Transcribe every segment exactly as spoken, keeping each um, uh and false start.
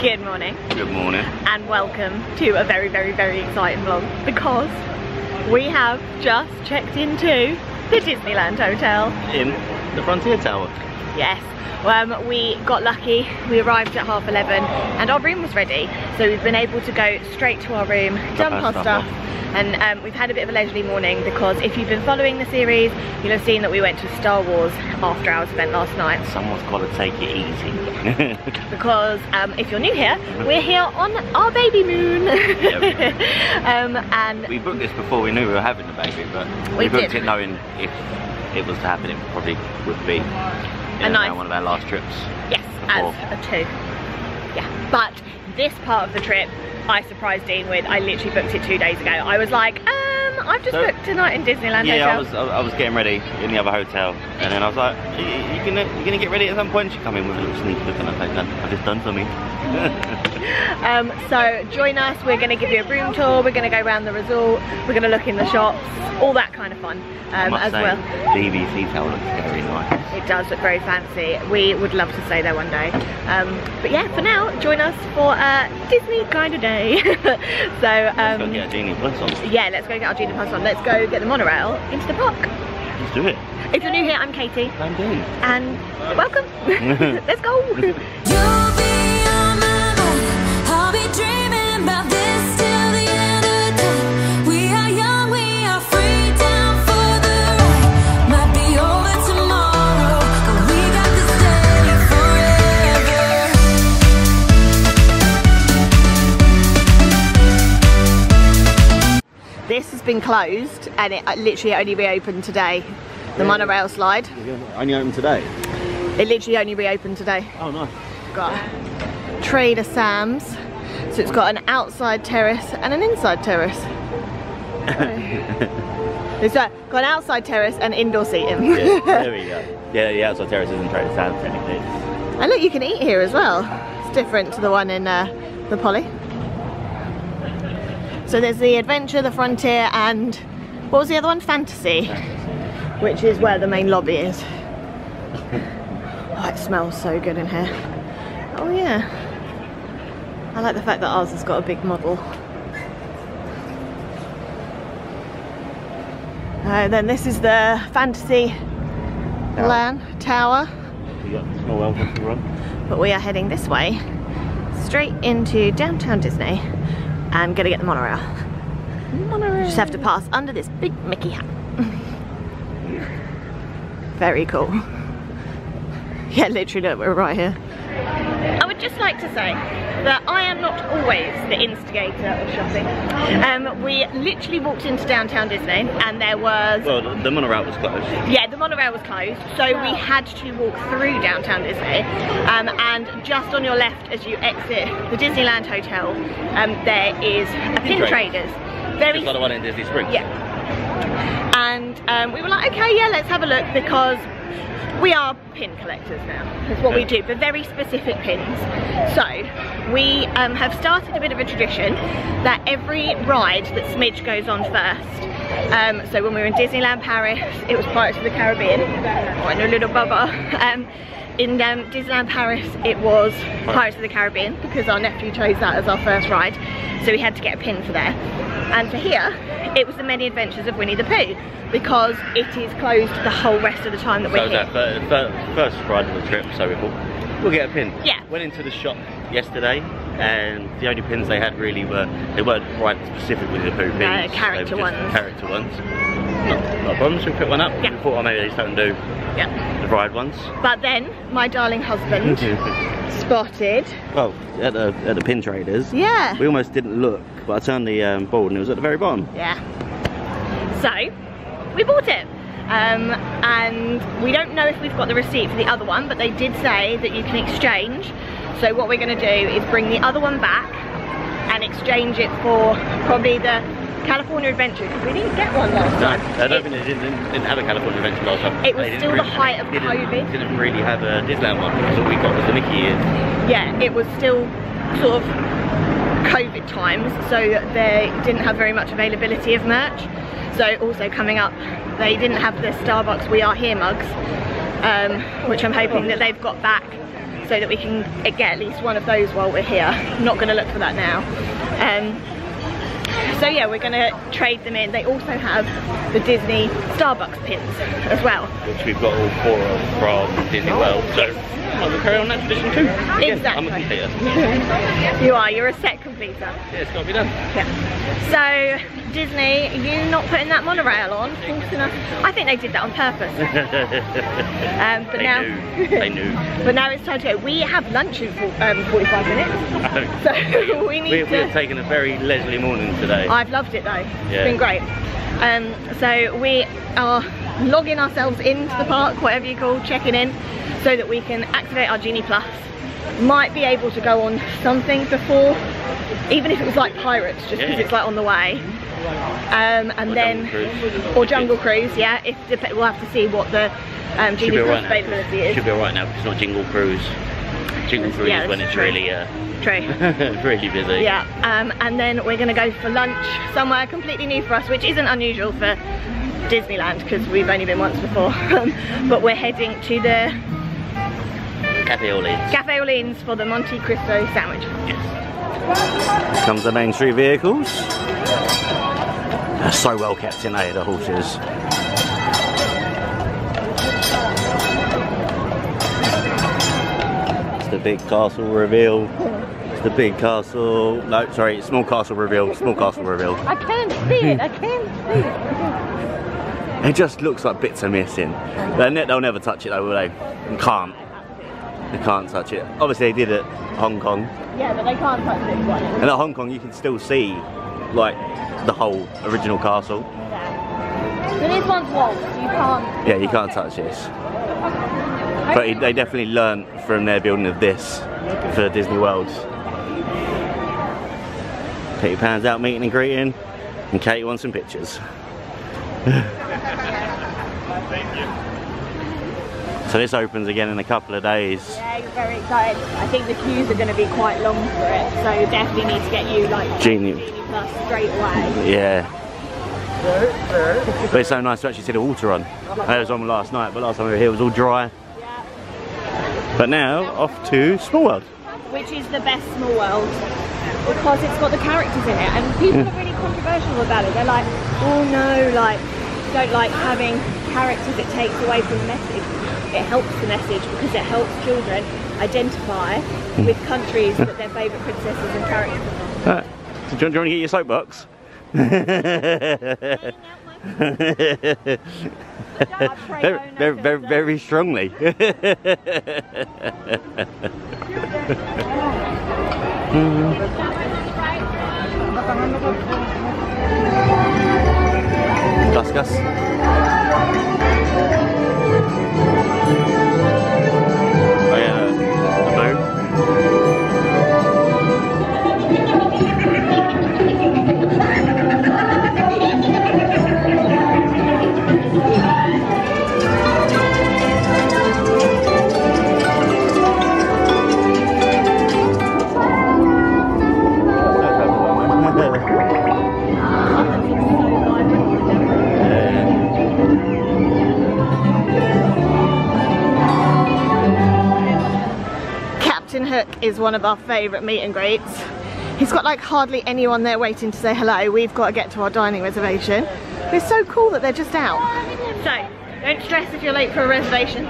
Good morning. Good morning. And welcome to a very, very, very exciting vlog, because we have just checked into the Disneyland Hotel. In the Frontier Tower. Yes. Um, we got lucky. We arrived at half eleven and our room was ready. So we've been able to go straight to our room, dump our stuff, and um, we've had a bit of a leisurely morning, because if you've been following the series, you'll have seen that we went to Star Wars after hours event last night. Someone's got to take it easy. Because um, if you're new here, we're here on our baby moon. um, and we booked this before we knew we were having the baby, but we, we booked did. it knowing if it was to happen, it probably would be. Yeah, a nice, one of our last trips. Yes, before. as a two. Yeah, but this part of the trip, I surprised Dean with. I literally booked it two days ago. I was like, um, I've just so, booked tonight in Disneyland yeah, Hotel. Yeah, I was, I was getting ready in the other hotel, and then I was like, you, you gonna, you're gonna get ready at some point? She come in with a little sneak look, and I was like, I've just done something. um, so join us. We're gonna give you a room tour. We're gonna go around the resort. We're gonna look in the shops. All that kind of fun. Um, as say, well. The D V C towel looks very nice. It does look very fancy. We would love to stay there one day. Um, but yeah, for now, join us for a Disney kind of day. so um, let's go get a Genie Plus on. Yeah, let's go get our Genie Plus on. Let's go get the monorail into the park. Let's do it. If you're new here, I'm Katie. I'm Dean. And welcome. Let's go. You'll be on my mind. I'll be dreaming about this till the end of the day. We are young, we are free. This has been closed, and it literally only reopened today. The yeah. monorail slide. Only opened today? It literally only reopened today. Oh, nice. Got Trader Sam's. So it's got an outside terrace and an inside terrace. It's got an outside terrace and indoor seating. Yeah, there we go. Yeah, the outside terrace isn't Trader Sam's technically. And look, you can eat here as well. It's different to the one in uh, the Poly. So there's the Adventure, the Frontier, and what was the other one? Fantasy, which is where the main lobby is. Oh, it smells so good in here. Oh yeah. I like the fact that ours has got a big model. And then this is the Fantasy Land Tower. Yeah, Small World to run. But we are heading this way, straight into Downtown Disney. I'm gonna get the monorail. Monorail. Just have to pass under this big Mickey hat. Very cool. Yeah, literally, look, we're right here. I would just like to say that I am not always the instigator of shopping. Um, we literally walked into Downtown Disney and there was... Well, the, the monorail was closed. Yeah, the monorail was closed, so we had to walk through Downtown Disney. Um, and just on your left as you exit the Disneyland Hotel, um, there is a Pin Traders. Very... It's like the one in Disney Springs. Yeah. And um, we were like, okay, yeah, let's have a look, because we are pin collectors now. That's what we do, but very specific pins. So we um, have started a bit of a tradition that every ride that Smidge goes on first. Um, so when we were in Disneyland Paris, it was Pirates of the Caribbean. Oh, I know, little bubba. Um, in um, Disneyland Paris, it was Pirates of the Caribbean, because our nephew chose that as our first ride. So we had to get a pin for there. And for here, it was the Many Adventures of Winnie the Pooh, because it is closed the whole rest of the time that so we're here. So that first, first ride of the trip, so we thought, we'll get a pin. Yeah. Went into the shop yesterday, and the only pins they had really were, they weren't ride specific Winnie the Pooh pins. Uh, character ones. Character ones. Not, not a problem, so we put one up. Yeah. We thought, oh, maybe they just don't do yeah. the ride ones. But then, my darling husband spotted... Well, at the, at the Pin Traders. Yeah. We almost didn't look, but I turned the um, board and it was at the very bottom. Yeah. So, we bought it. Um, and we don't know if we've got the receipt for the other one, but they did say that you can exchange. So what we're going to do is bring the other one back and exchange it for probably the California Adventure, because we didn't get one last time. No, I don't it, think they didn't, didn't have a California Adventure last time. It was they still the really, height of didn't, COVID. Didn't really have a Disneyland one, because all we got was the Mickey years. Yeah, it was still sort of COVID times, so they didn't have very much availability of merch. So also coming up, they didn't have the Starbucks We Are Here mugs, um, which I'm hoping that they've got back. so that we can get at least one of those while we're here. I'm not gonna look for that now. Um, so yeah, we're gonna trade them in. They also have the Disney Starbucks pins as well, which we've got all four of from Disney World, so I will carry on that tradition too. Again, exactly. I'm a completer. You are, you're a set completer. Yeah, it's gotta be done. Yeah. So Disney, you not putting that monorail on, forcing us. I think they did that on purpose. um, but they now, knew. They knew. But now it's time to go. We have lunch in um, forty-five minutes. Oh. So we need we, to... We've taken a very leisurely morning today. I've loved it though. Yeah. It's been great. Um, so we are logging ourselves into the park, whatever you call checking in, so that we can activate our Genie Plus. Might be able to go on something before, even if it was like Pirates, just because yeah. it's like on the way. Um, and or then, jungle or Jungle Cruise, yeah. If we'll have to see what the um, Genie Plus availability right is. Should be alright now because it's not Jingle Cruise. Jingle Cruise yeah, is when it's true. really uh, true. really busy. Yeah, um, and then we're gonna go for lunch somewhere completely new for us, which isn't unusual for Disneyland because we've only been once before. But we're heading to the Cafe Orleans. Cafe Orleans for the Monte Cristo Sandwich. Yes. Comes the main street vehicles. They're so well kept in there, the horses. The big castle reveal. It's the big castle. No, sorry, small castle reveal. Small castle reveal. I can't see it. I can't see it. It just looks like bits are missing. They'll never touch it though, will they? They can't. They can't touch it. Obviously, they did it at Hong Kong. Yeah, but they can't touch it. And at Hong Kong, you can still see like the whole original castle. Yeah. But this one's walled. You can't. Yeah, you can't touch this. But they definitely learned from their building of this for Disney World. Katie Pan's out meeting and greeting, and Katie wants some pictures. So this opens again in a couple of days. Yeah, you're very excited. I think the queues are going to be quite long for it, so you definitely need to get you like Genie, Genie Plus straight away. Yeah. But it's so nice to actually see the water on. I was on last night, but last time we were here it was all dry. But now, off to Small World. Which is the best Small World, because it's got the characters in it, and people yeah. are really controversial about it. They're like, oh no, like, don't like having characters, it takes away from the message. It helps the message, because it helps children identify mm. with countries that their favourite princesses and characters are from. Right. So do, you, do you want to get your soapbox? very, very, very, very strongly. Gus, Gus. Oh yeah, the boat. Is one of our favourite meet and greets. He's got like hardly anyone there waiting to say hello. We've got to get to our dining reservation. It's so cool that they're just out. So don't stress if you're late for a reservation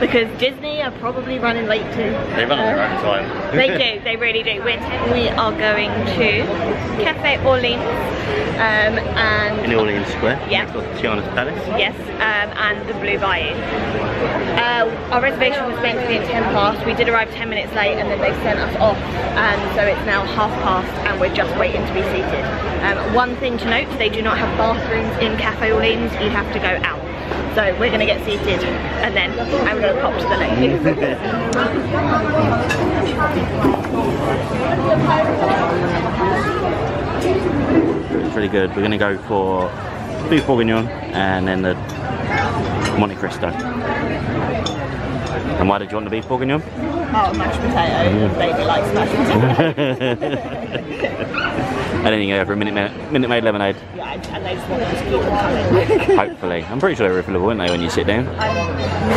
because Disney are probably running late too. They run on their own time. They do, they really do. We're we are going to Cafe Orleans um, and in Orleans Square. Yeah. It's got Tiana's Palace. Yes, um, and the Blue Bayou. Uh, our reservation was meant to be at ten past. We did arrive ten minutes late, and then they sent us off, and so it's now half past, and we're just waiting to be seated. Um, one thing to note: they do not have bathrooms in Cafe Orleans. You have to go out. So we're going to get seated and then I'm going to pop to the ladies. It's really good. We're going to go for beef bourguignon and then the Monte Cristo. And why did you want the beef bourguignon? Oh, mashed potato. Yeah. Baby likes mashed potato. And then you can go for a Minute Maid, Minute Maid lemonade. Yeah, and they just want to keep them coming. Hopefully. I'm pretty sure they're refillable, aren't they, when you sit down? I'm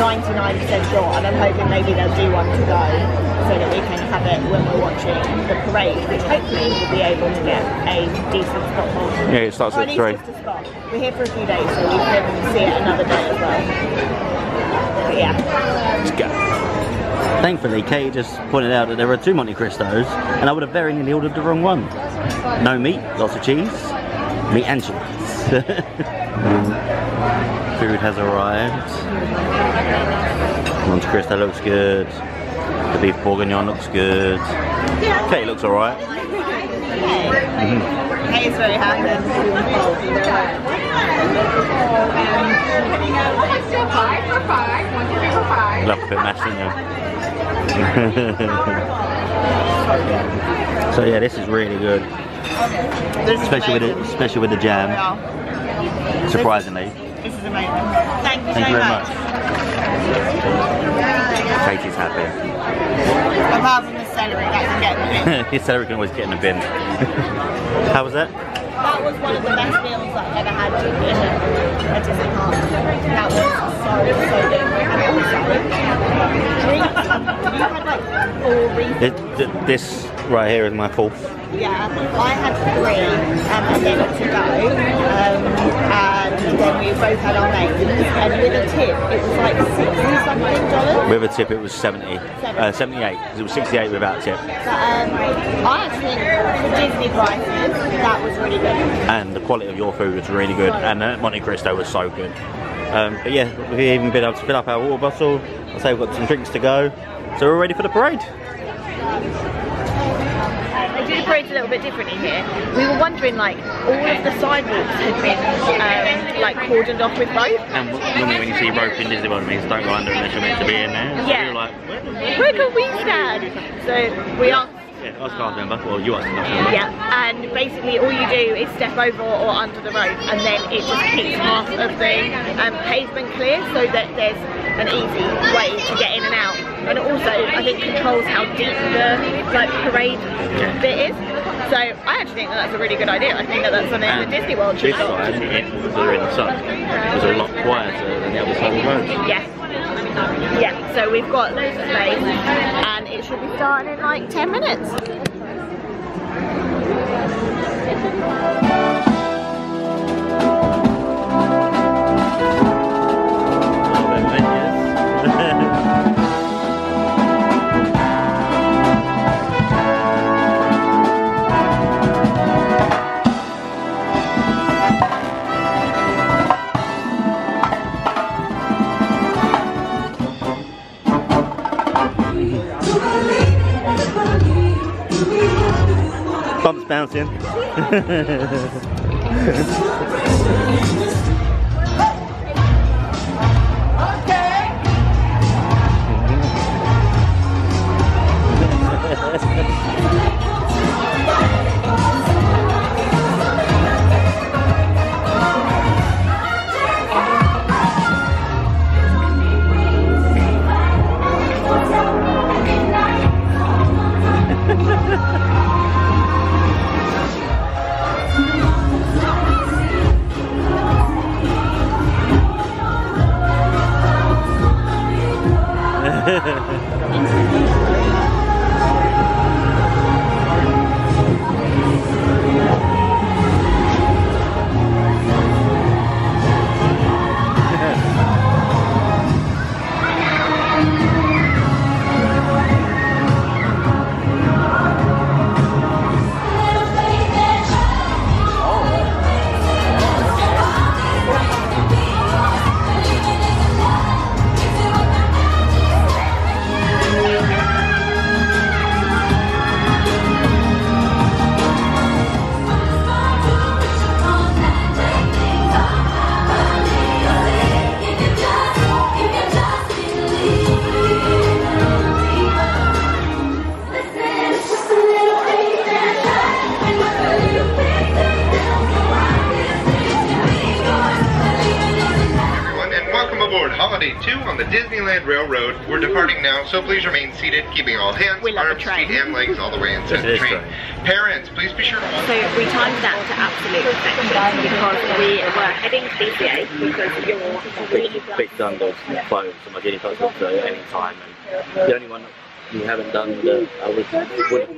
ninety-nine percent sure, and I'm hoping maybe they'll do one to go, so that we can have it when we're watching the parade, which hopefully we'll be able to get a decent spot for. Yeah, it starts at three. Or at least just a spot. We're here for a few days, so we can see it another day as well. But yeah. Let's go. Thankfully, Katie just pointed out that there are two Monte Cristos, and I would have very nearly ordered the wrong one. No meat, lots of cheese, meat and cheese. Food has arrived. Monte Cristo looks good. The beef bourguignon looks good. Katie looks alright. Mm-hmm. Katie's very happy. Love a bit of mash in there. So yeah, this is really good, especially with the, especially with the jam. Surprisingly, this is amazing. Thank you so much. Katie's happy. Apart from the celery, that can get in the bin. His celery can always get in the bin. How was that? That was one of the best meals that I've ever had to eat at Disney Park. That was so, so good. Also, it, this right here is my fourth. Yeah, I had three um, and then to go, um, and then we both had our mates, and with a tip it was like sixty something dollars. With a tip it was seventy, uh, seventy-eight, because it was sixty-eight without a tip. But um, I actually, for Disney prices, that was really good. And the quality of your food was really good, and that Monte Cristo was so good. Um, but yeah, we've even been able to fill up our water bottle. I'd say we've got some drinks to go, so we're ready for the parade. The parade's a little bit differently here. We were wondering, like, all of the sidewalks had been um, like cordoned off with rope. And normally when you see rope in Disney World, it means don't go under unless you're meant to be in there. So yeah. You're like, where, where can we stand? So we asked. Yeah, I can't remember. Well, you asked. Yeah. And basically, all you do is step over or under the rope, and then it just keeps half of the um, pavement clear, so that there's an easy way to get in and out. And it also, I think, controls how deep the like parade bit is. So I actually think that that's a really good idea. I think that that's something that Disney World should do. This side, the end was already sunk. It was a lot quieter than the other side of the road. Yes. Yeah. So we've got loads of space, and it should be starting in like ten minutes. Bumps bouncing. the Disneyland Railroad. We're departing now, so please remain seated, keeping all hands, arms, feet, and legs all the way inside the train. Parents, please be sure to watch. So we timed that to absolute perfection because we were heading to B C A because you're Big Thunder closed, so my Genie Plus will go at any time. And the only one we haven't done that I would, would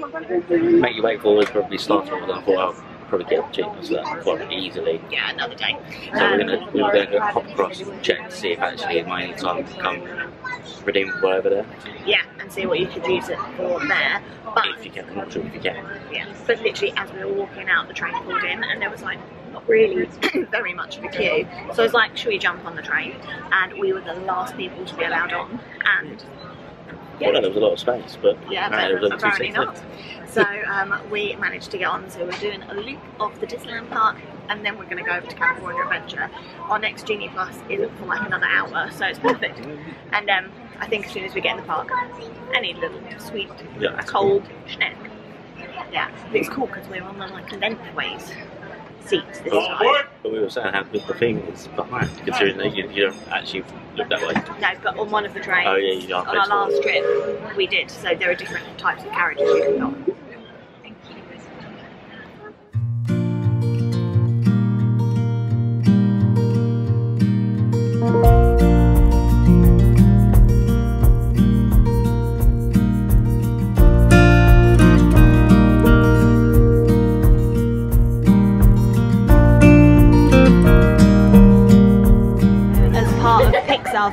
make you wait for is probably Star Wars. I thought I'll probably get the cheapest that quite easily. Yeah, another day. So um, we're gonna we were gonna go hop across, check to see if actually my any time to come redeemable over there. Yeah, and see what you could use it for there. But if you can, I'm not sure if you can. Yeah. But literally as we were walking out, the train pulled in and there was like not really very much of a queue. So I was like, should we jump on the train? And we were the last people to be allowed on, and yeah. Well, there was a lot of space, but yeah, no, but apparently not. So um, we managed to get on, so we're doing a loop of the Disneyland park, and then we're going to go over to California Adventure. Our next Genie Plus isn't for like another hour, so it's perfect. And um, I think as soon as we get in the park, any little sweet, yeah, cold cool. snack. Yeah, but it's cool because we're on the like condensed ways. Seats this oh, time. But we were saying how good the thing is behind, considering that you, you don't actually look that way. No, but on one of the trains, oh, yeah, you on our last trip, we did, so there are different types of carriages you can go.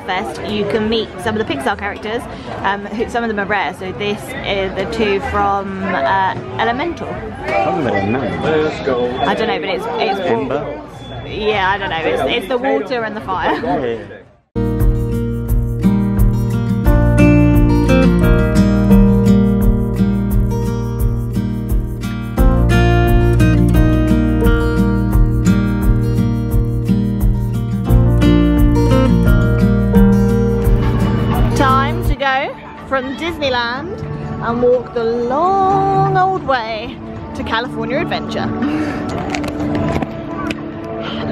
Fest, you can meet some of the Pixar characters, um, who, some of them are rare, so this is the two from uh, Elemental. I don't know, but it's... it's water. Yeah, I don't know, it's, it's the water and the fire. From Disneyland and walk the long old way to California Adventure.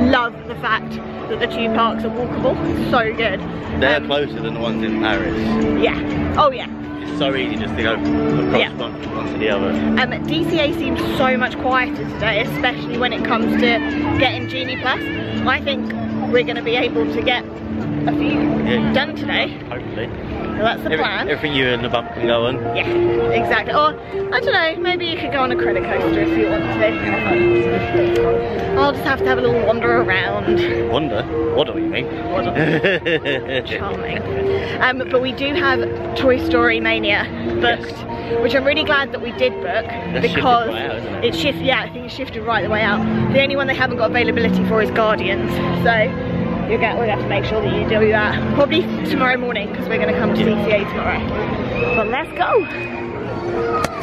Love the fact that the two parks are walkable, so good. They're um, closer than the ones in Paris. Yeah, oh yeah. It's so easy just to go across yeah. one, one to the other. Um, D C A seems so much quieter today, especially when it comes to getting Genie Plus. I think we're going to be able to get a few yeah. done today. Hopefully. So that's the Every, plan. Everything you and the bump can go on. Yeah, exactly. Or, I don't know, maybe you could go on a credit coaster if you want to. I'll just have to have a little wander around. Wander? Waddle, you mean? Waddle. Charming. Um, but we do have Toy Story Mania booked, yes. which I'm really glad that we did book. That's because shifted right out, isn't it? It shift, yeah, I think it shifted right the way out. The only one they haven't got availability for is Guardians. So. You'll get, we'll have to make sure that you do that probably tomorrow morning because we're going to come to D C A tomorrow. But let's go!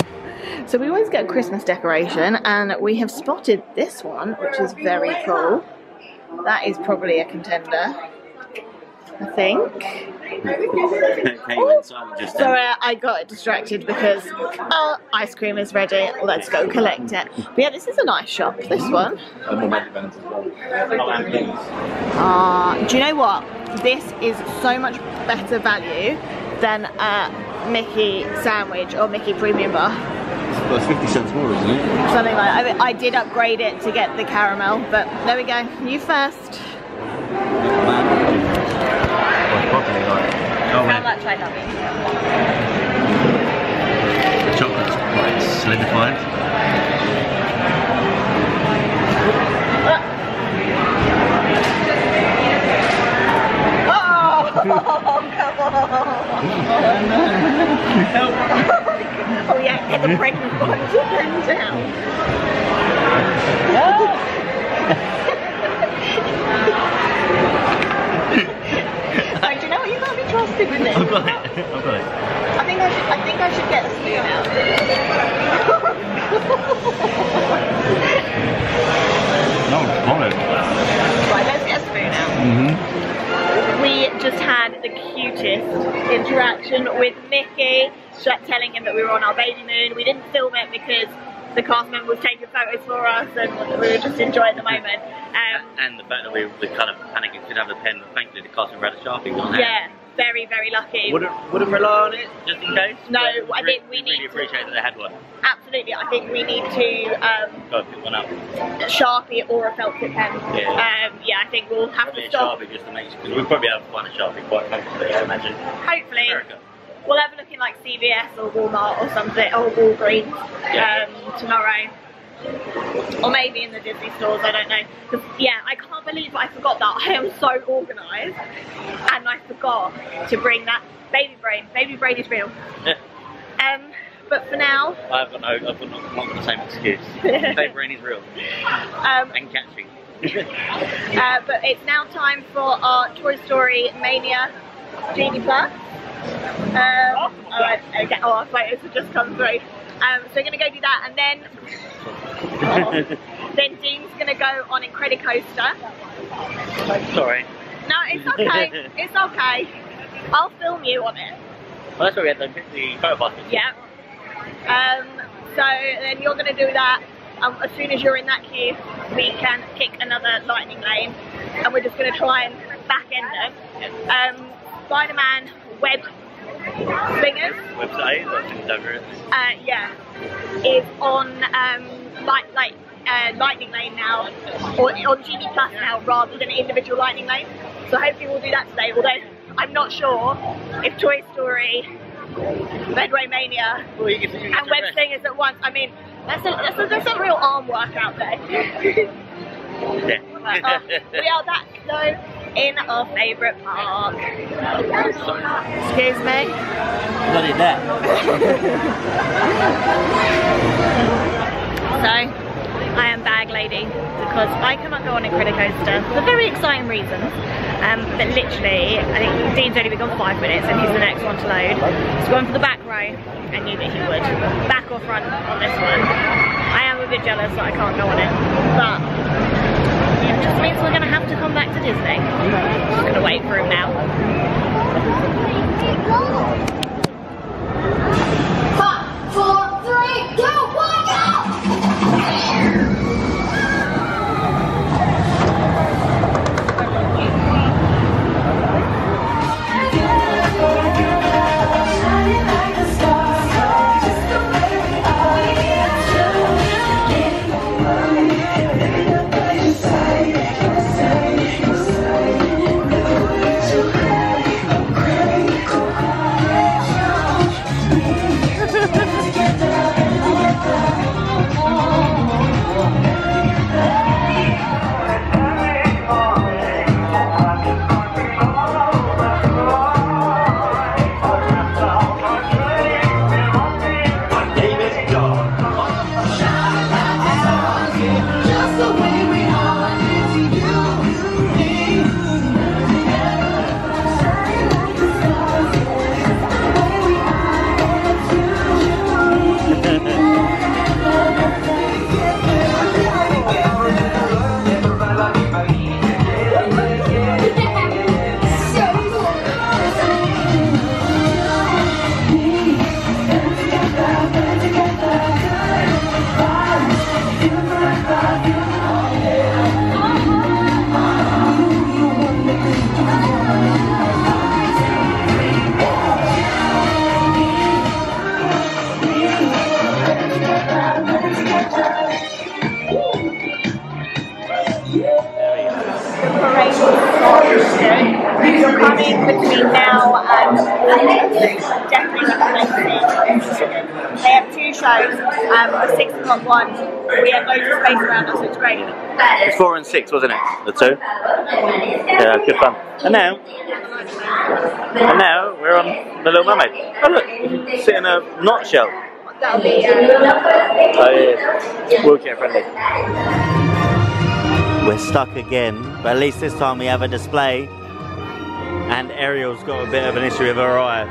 So we always get a Christmas decoration and we have spotted this one, which is very cool. That is probably a contender, I think. Oh, so uh, I got distracted because our ice cream is ready. Let's go collect it. But yeah, this is a nice shop, this one. Uh, do you know what? This is so much better value than a Mickey sandwich or Mickey premium bar. That's fifty cents more, isn't it? Something like that. I mean, I did upgrade it to get the caramel, but there we go. You first. Oh, how much I love it. The chocolate's quite solidified. Uh. Oh, come on! Oh yeah, get the pregnant one to bring down. Oh. Like, do you know what you got? Trusted with it. I've got it. I've got it. I think I should. I think I should get a spoon out. No, it's solid. Right, let's get a spoon out. Mm-hmm. We just had the cutest interaction with Mickey, telling him that we were on our baby moon. We didn't film it because the cast member was taking photos for us and we were just enjoying the moment. Um, and the fact that we were kind of panicking, we didn't have a pen. Thankfully, the cast member had a Sharpie on hand. Yeah. very, very lucky. Wouldn't, wouldn't rely on it, just in case? No, I think we need really to... appreciate that they had one. Absolutely, I think we need to... Um, Go pick one up. Sharpie or a felt tip pen. Yeah. Um, yeah, I think we'll have probably to stop. Sharpie just to make sure, because we'll probably have one Sharpie quite comfortably, I imagine. Hopefully. America. We'll have a look in like C V S or Walmart or something, or Walgreens yeah. um, tomorrow. Or maybe in the Disney stores, I don't know. Yeah, I can't believe I forgot that. I am so organised, and I forgot to bring that baby brain. Baby brain is real. Yeah. Um, but for now, I've got no, I've got not, not got the same excuse. Baby brain is real. Um, and catching. uh, but it's now time for our Toy Story Mania Genie Plus. Um, oh, right, okay. Oh, I was waiting to just come through. Um, so we're gonna go do that, and then. Oh. Then Dean's gonna go on Incredicoaster. Sorry. No, it's okay. It's okay. I'll film you on it. Well, that's where we had the, the photo bus. Yeah. Um. So then you're gonna do that. Um, as soon as you're in that queue, we can kick another lightning lane, and we're just gonna try and back end it. Um. Spider-Man web fingers. Website. Uh. Yeah. Is on um. Light, light, uh, lightning lane now, or on Genie Plus now, rather than an individual lightning lane. So hopefully we'll do that today. Although I'm not sure if Toy Story, Medway Mania, well, you get to, you get and Web Slingers at once. I mean, that's a, that's a, that's a real arm workout there. uh, we are back though in our favourite park. Excuse me. Not in there. So, I am bag lady because I cannot go on Incredicoaster for very exciting reasons. Um, but literally, I think Dean's only been gone for five minutes and he's the next one to load. So going for the back row, I knew that he would. Back or front on this one. I am a bit jealous that I can't go on it. But, it just means we're going to have to come back to Disney. I'm just going to wait for him now. Five, four, three, go! One. We have loads of space around us, so it's great. It's four and six, wasn't it? The two. Yeah, good fun. And now, and now we're on the Little Mermaid. Oh look, you can sit in a knot shell. That'll be. Uh, oh yeah, wheelchair friendly. We're stuck again, but at least this time we have a display. And Ariel's got a bit of an issue with her eye.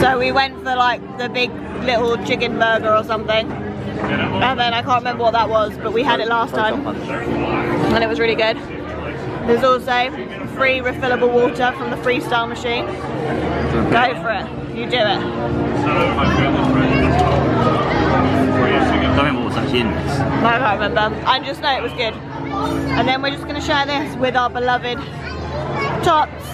So we went for like the big little chicken burger or something, and then I can't remember what that was, but we had it last time and it was really good. There's also free refillable water from the freestyle machine. Go for it, you do it. such hints. I don't remember. I just know it was good. And then we're just going to share this with our beloved tots.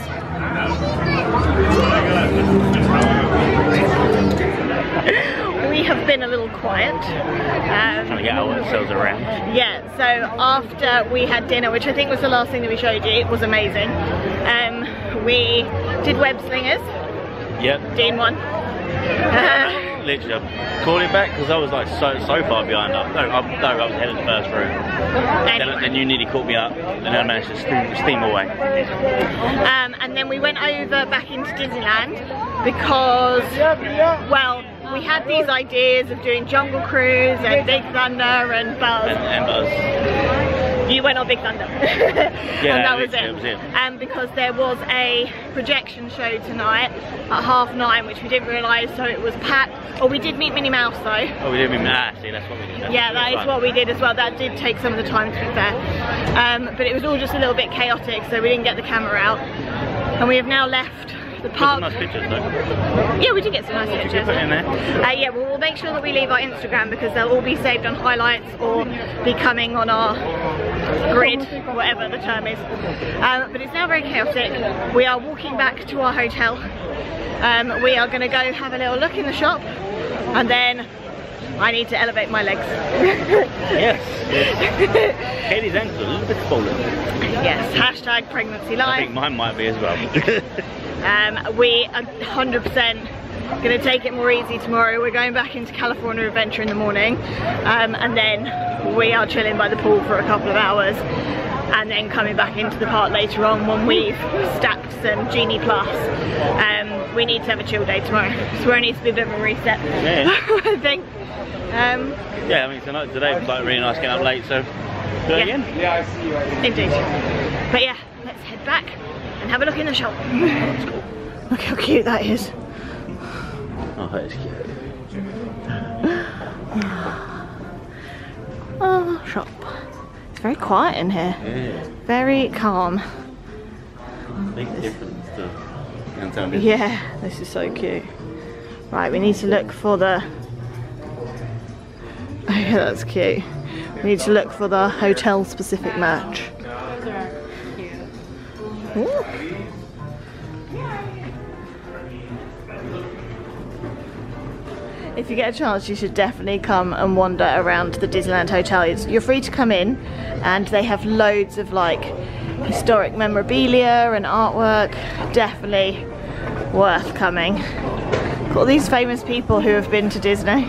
We have been a little quiet. Um, Trying to get ourselves around. Yeah, so after we had dinner, which I think was the last thing that we showed you, it was amazing. Um, we did web slingers. Yep. Dean won. Uh, Literally, I called it back because I was like so so far behind up. No, I, no, I was headed the first room. Then, then you nearly caught me up, and I managed to steam, steam away. Um, and then we went over back into Disneyland because, well, we had these ideas of doing Jungle Cruise and Big Thunder and Buzz. And, and Buzz. You went on Big Thunder. Yeah, and that was it. was it. Um, because there was a projection show tonight at half nine, which we didn't realise, so it was packed. Oh, we did meet Minnie Mouse though. Oh, we did meet Minnie Mouse. See, that's what we did. That's yeah, that is fun. what we did as well. That did take some of the time to be fair. Um, but it was all just a little bit chaotic, so we didn't get the camera out. And we have now left the park. Nice pictures, though. Yeah, we did get some nice what pictures. Put in there? Uh, yeah, well, we'll make sure that we leave our Instagram because they'll all be saved on highlights or be coming on our grid, whatever the term is. Um, but it's now very chaotic. We are walking back to our hotel. Um, we are going to go have a little look in the shop and then I need to elevate my legs. Yes. Yes. Katie's ankles are a little bit swollen. Yes, hashtag pregnancy life. I think mine might be as well. um, we are one hundred percent going to take it more easy tomorrow. We're going back into California Adventure in the morning. Um, and then we are chilling by the pool for a couple of hours. And then coming back into the park later on when we've stacked some Genie Plus. Um, we need to have a chill day tomorrow. So we need to do a bit of a reset, yeah. I think. Um, yeah, I mean, tonight, today was like really nice getting up late, so do it again. Yeah, I see you right. Indeed. But yeah, let's head back and have a look in the shop. Look how cute that is. Oh, that is cute. Oh, shop. It's very quiet in here. Yeah. Very calm. Big oh, difference to downtown Disney. Yeah, this is so cute. Right, we need to look for the... Okay, that's cute. We need to look for the hotel specific merch. Ooh. If you get a chance, you should definitely come and wander around the Disneyland Hotel. You're free to come in and they have loads of like historic memorabilia and artwork. Definitely worth coming. Got all these famous people who have been to Disney.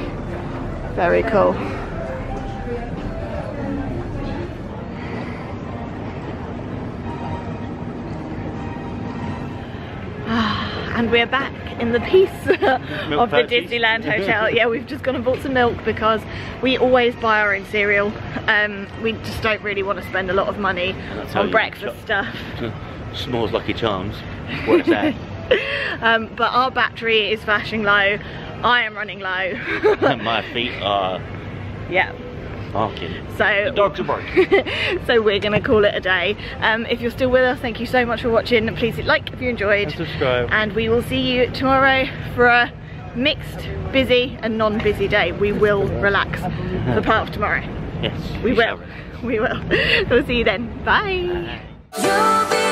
Very cool. And we're back in the peace of the Disneyland Hotel. Yeah, we've just gone and bought some milk because we always buy our own cereal. Um, we just don't really want to spend a lot of money on breakfast stuff. S'mores Lucky Charms. Where's that? um, but our battery is flashing low. I am running low. And my feet are... Yeah. Barking. So the dogs are barking. So we're going to call it a day. Um, if you're still with us, thank you so much for watching. Please hit like if you enjoyed. And subscribe. And we will see you tomorrow for a mixed, busy and non-busy day. We will relax the part of tomorrow. Yes. We will. We will. We'll see you then. Bye. Bye.